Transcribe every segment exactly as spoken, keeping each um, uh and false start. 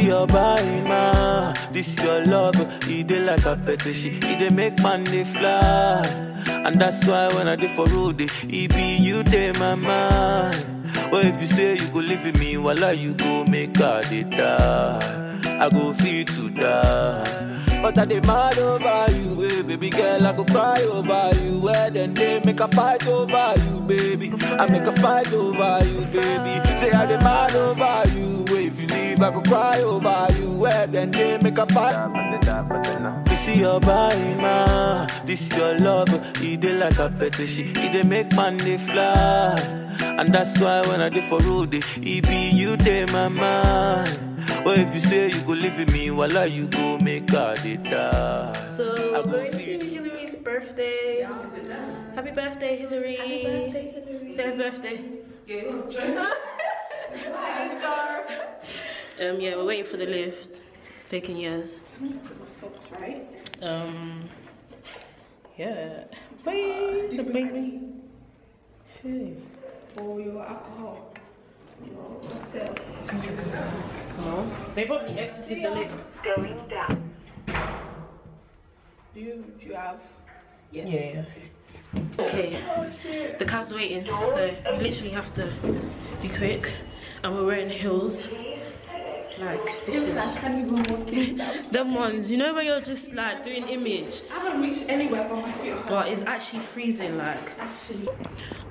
see your body, man. This is your love. It dey like a petition. It dey make man dey fly. And that's why when I dey for road, it be you dey my mind. Well, if you say you go live with me, voila, you go make her dey die. I go feel to die. But I dey mad over you, eh, baby girl. I go cry over you. Well, then they make a fight over you, baby. I make a fight over you, baby. Say I dey mad over you. I could cry over you, eh, then they make a fight. This is your body, man. This is your love. It dey like a petition. It dey make man dey fly. And that's why when I dey for road, it be you dey my mind. Well, if you say you go live with me, voila, you go make her dey die. So I going to Hillary's birthday. Happy birthday, Hillary. Happy birthday, Hillary. Say happy birthday. Yeah. Um, yeah, we're waiting for the lift. Taking years. I need to put my socks right. Um, yeah. Wait, uh, the baby. Hey. Or your alcohol. Cocktail. No. They probably exited the lift. Going down. Do you, do you have? Yeah. Yeah. Okay. Oh, shit. The cab's waiting, so we literally have to be quick. And we're wearing heels. Like this is like, can't even walk in. Them ones, you know, where you're just like doing image. I haven't reached anywhere but my feet. But it's actually freezing, like. Actually.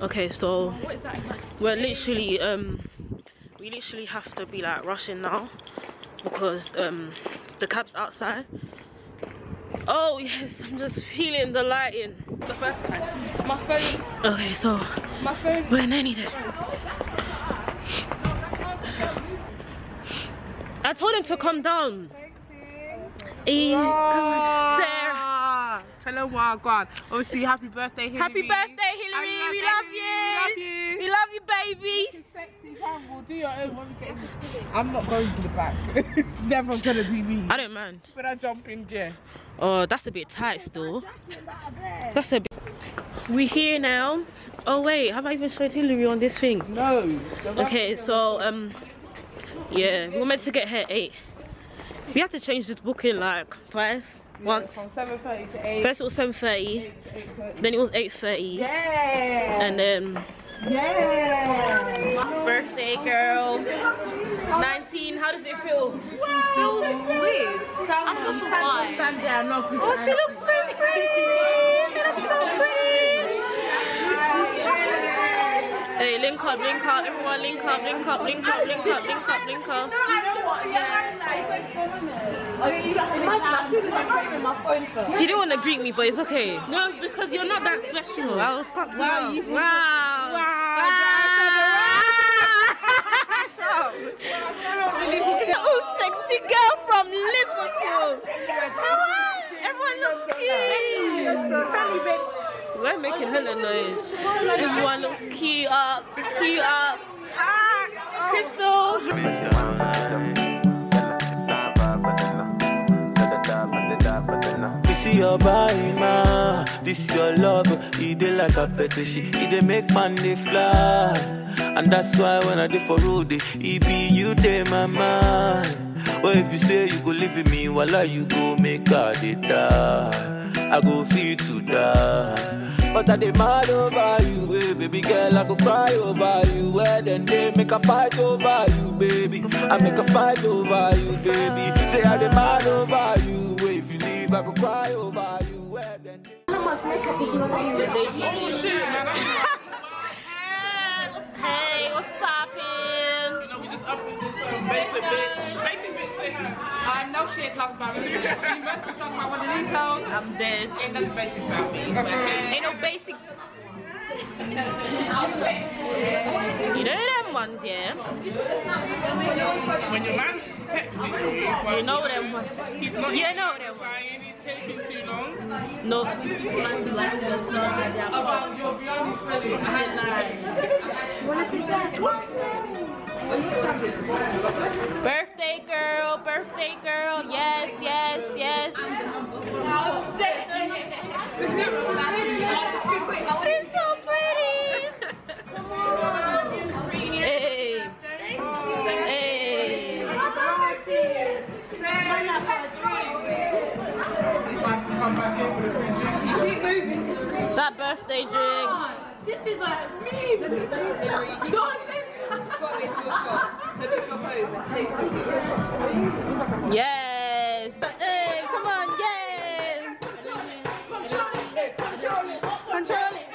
Okay, so what is that like? We're literally um, we literally have to be like rushing now because um, the cab's outside. Oh yes, I'm just feeling the lighting. The first time. My phone. Okay, so. My phone. We're in any day. I told him to come down. E Sarah. Tell him what I got. Obviously, happy birthday, Hillary. Happy birthday, Hillary. Love we, love you. You. we love you. We love you, baby. This is sexy, man. We'll do your own when we get into the I'm not going to the back. It's never going to be me. I don't mind. When I jump in there. Oh, that's a bit tight still. That's a bit. We're here now. Oh, wait. Have I even showed Hillary on this thing? No. Okay, so, um... yeah, we were meant to get here at eight. We had to change this booking like twice. Yeah, once. From seven thirty to eight. First it was seven thirty. Then it was eight thirty. Yeah. And then... Um, yeah. Birthday girl. nineteen. How does it feel? Wow. It feels weird. I still feel fine. Stand there and not oh, she looks so pretty. She looks so pretty. Yeah. Hey, link up, link up, everyone, link up, link up, link up, link up, link up, link up. No, I don't want to. Yeah, I She didn't want to greet me, but it's okay. No, because you're not that special. I was fucked wow. Wow. Wow. Wow. Oh, sexy girl from Liverpool. Everyone looks cute. We're making hella noise. Everyone looks key up, key up. Ah, Crystal. This is your body, man. This is your love. It dey like a petition. It dey make man dey fly. And that's why when I dey for road, it be you dey my mind. Well, if you say you go live with me, voila, you go make her dey die. I go feel to die. But I dey mad over you, eh, baby girl. I go cry over you, eh, then they make a fight over you, baby. I make a fight over you, baby. Say I dey mad over you, eh, if you leave, I go cry over you, eh, then they. How much makeup is not on you? Oh shit! Hey, what's poppin'? You know we just up with this um, basic bitch. Basic bitch, say hi. I know she ain't talking about me. She must be talking about one of these hoes. I'm dead. Ain't nothing basic about me. Ain't no basic. You know them ones, yeah? When your man's texting you, you know them ones. He's not yeah, no, them ones. He's taking too long. No. About your beyond spelling. Birthday girl, birthday girl. Yes, yes, yes. She's so pretty. Hey. Hey. come back in with a free drink. You keep moving. That birthday drink. Oh, this is like me. Yes. Hey, come on, yes. Control it. Control it.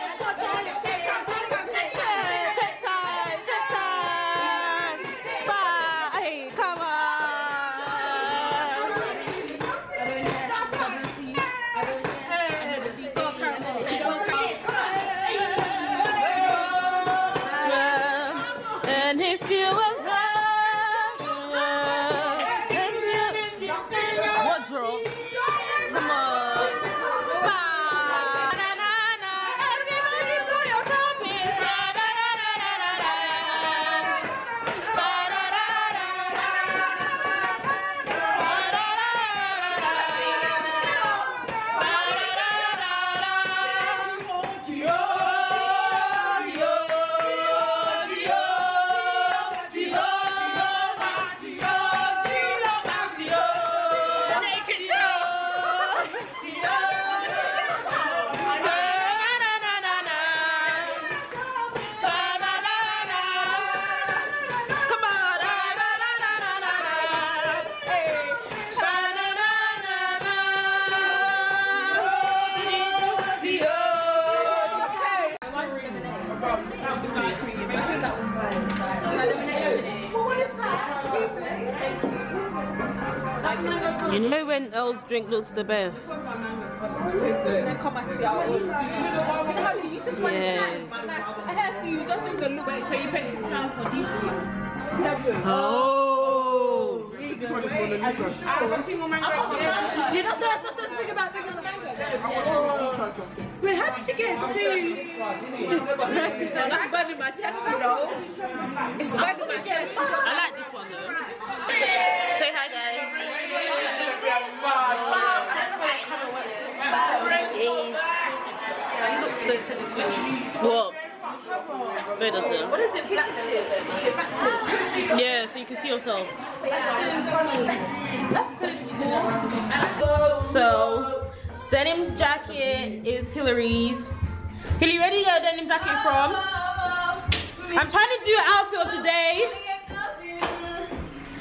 You know when Earl's drink looks the best. Wait, so you paid six pounds for these two? Oh! You're not supposed to speak about bigger mango. Wait, how did you get two? That's bad in my chest, you know. It's bad in my chest. I like this one though. Say hi guys. What? Where does it? What is it? Yeah, so you can see yourself. So denim jacket is Hillary's. Hillary, where do you get a denim jacket from? I'm trying to do outfit of the day.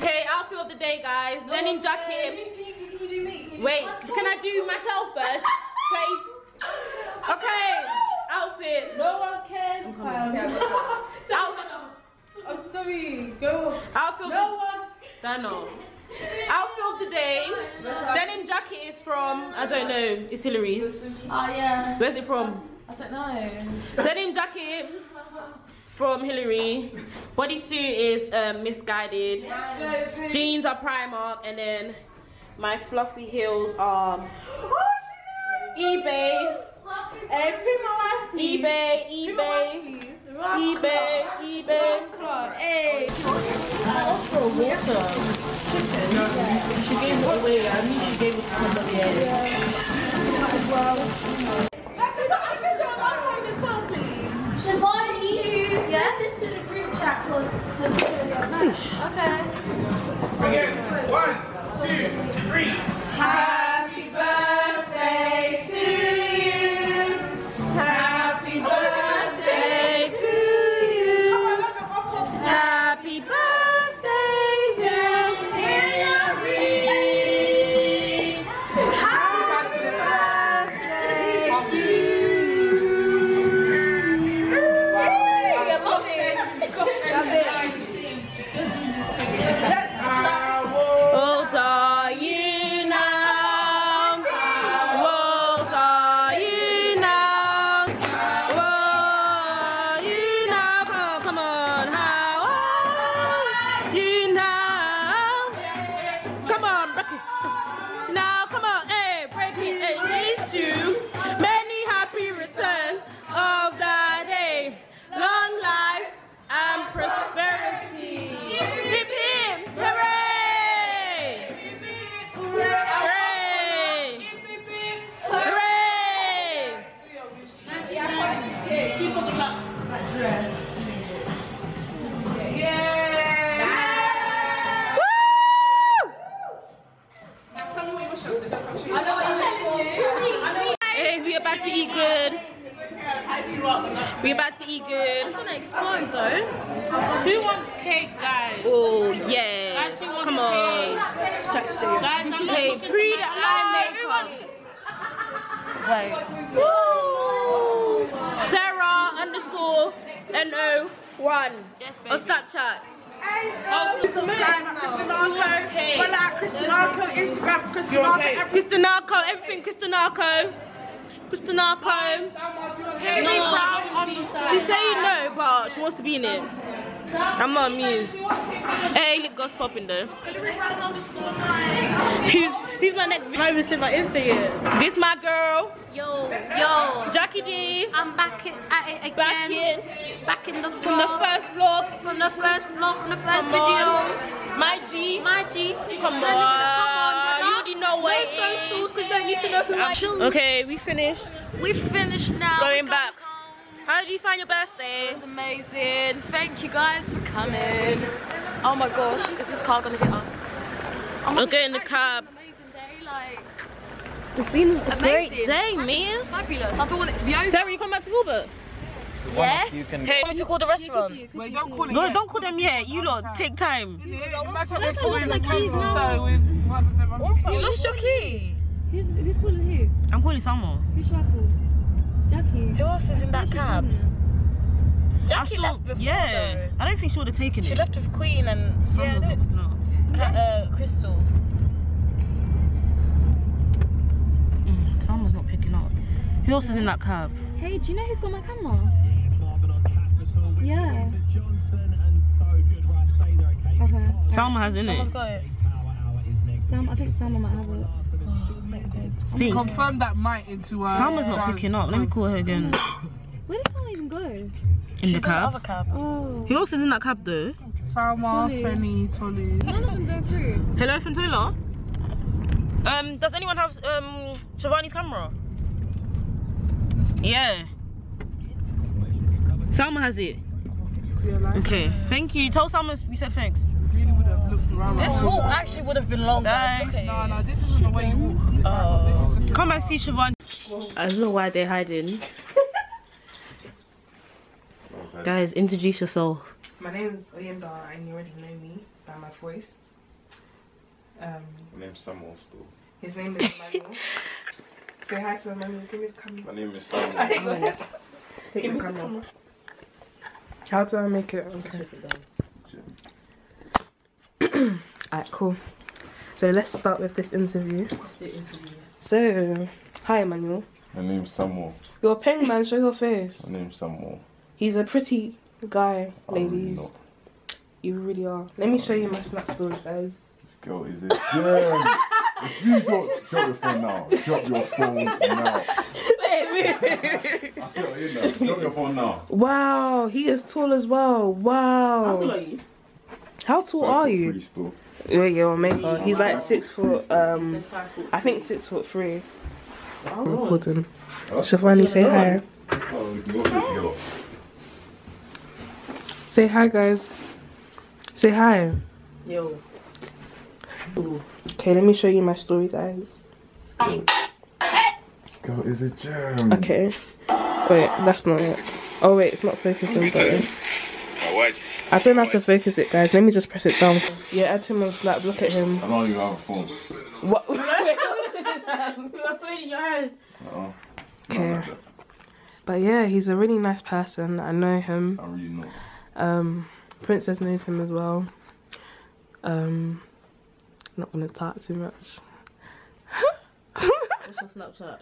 Okay, outfit of the day, guys. No, denim jacket. Uh, can you, can you, can you me, can you Wait, can I do myself first? Please. Okay, outfit. No one cares. Okay. Um, out I'm oh, sorry. Go. Outfit. No one. Dano. Outfit of the day. Denim jacket is from, I don't know. It's Hillary's. Oh yeah. Where's it from? I don't know. Denim jacket. From Hillary. Bodysuit is um, Misguided. Yeah. Jeans are Primark, and then my fluffy heels are oh, eBay. Every mama eBay, eBay, eBay, eBay. Hey, for water. Chicken. Yeah. She gave it away. I mean, she gave it to somebody else. Yeah. Well, yeah, this to the group chat because the videos are nice. Okay. Again, one, two, three. Happy birthday to you. Happy birthday to you. Happy birthday to Hillary. Happy birthday to you. How old are you now? to eat good. We about to eat good. I'm gonna explode though. Who wants cake, guys? Oh yeah. Guys, who wants Come on. Cake? Guys, I'm not hey, pre that live makeup. Like, woo! Sarah underscore no one yes, on Snapchat. Oh, so subscribe at Christinarco, follow at Christinarco, Instagram Christinarco, Christinarco, everything Christinarco. Christinarco. No. She's saying no, but she wants to be in it. I'm not amused. Hey, lip gloss popping though. Who's, who's my next video? I haven't even seen my Insta yet. This my girl. Yo, yo. Jackie D. I'm back in, at it again. Back in. Back in the vlog. From the first vlog. From the first vlog, from the first video. My G. My G. Come on. Come on. You already know what it is. No socials because you don't need to know who my G is. Okay, we finished. We finished now. Going back. How did you find your birthday? It was amazing. Thank you guys for coming. Oh my gosh, is this car gonna hit us? I'm gonna get in the cab. Like, it's been a amazing. great day, man. It's fabulous. I don't want it to be over. Sarah, you come back to Wilbur? Yes. You can hey, want me to call the restaurant? You well, don't call it. No, yet. don't call them yet. You lot, no, take time. You, you lost my keys now. You lost your key. Who's, who's calling who? I'm calling someone. Who should I call? Jackie. Who else is in that cab? Jackie left before. Yeah. Though. I don't think she would have taken she it. She left with Queen and yeah, no, no. Cat, uh, Crystal. Mm, someone's not picking up. Who else is in that cab? Hey, do you know who's got my camera? Yeah. Okay. Salma has in Someone's it. Got it. Salma, I think Salma might have it. Oh, okay. Confirm that might into. Uh, Salma's not picking up. Let me call her again. Where did Salma even go? In She's the cab. In the other cab. Oh. Who else is in that cab though? Salma, Fenny, Tolu. None of them go through. Hello, Fentola. Um, does anyone have um Shivani's camera? Yeah. Salma has it. Okay, thank you. Tell Salma we said thanks. Really would have looked around. This walk actually would have been long, guys. Okay. No, no, this isn't the way you walk. Oh. This is Come and see Siobhan. I don't know why they're hiding. Guys, introduce yourself. My name is Oyenda, and you already know me by my voice. Um, my name's Samuel still. His name is Emmanuel. Say hi to Emmanuel. Give me the camera. My name is Samuel. I hate that. Take Give me the camera. How do I make it? Okay. Alright, cool. So let's start with this interview. Let's do interview. So, hi Emmanuel. My name's Samuel. You're a peng man, show your face. My name's Samuel. He's a pretty guy, ladies. I'm not. You really are. Let me show you my snap story, guys. This girl is a gem. If you don't drop your phone now, drop your phone now. I saw you now. Drop your phone now. Wow, he is tall as well. Wow. How tall are you? How tall five are you? Still. Yeah, yeah, maybe. He's like six foot. Um, I think six foot three. I'm recording. Shefani, say hi. Oh, say hi, guys. Say hi. Yo. Ooh. Okay, let me show you my story, guys. Girl is a gem. Okay. Wait, that's not it. Oh wait, it's not focusing button. I don't have to focus it, guys. Let me just press it down. Yeah, add him on Snap. Look at him. I know you have a phone. What? You have phone in your hand. No. Okay. Like but yeah, he's a really nice person. I know him. I really know. Um, Princess knows him as well. Um, not gonna talk too much. What's your Snapchat?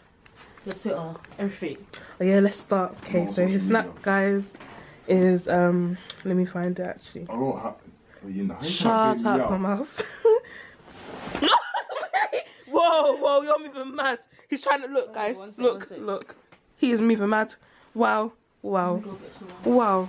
Your Twitter, everything. Oh yeah, let's start. Okay, so his Snap, guys, is um. Let me find it actually. I don't have. You know. Shut up, my mouth. No. Whoa, whoa, you're moving mad. He's trying to look, guys. Oh, second, look, look. He is moving mad. Wow, wow, wow.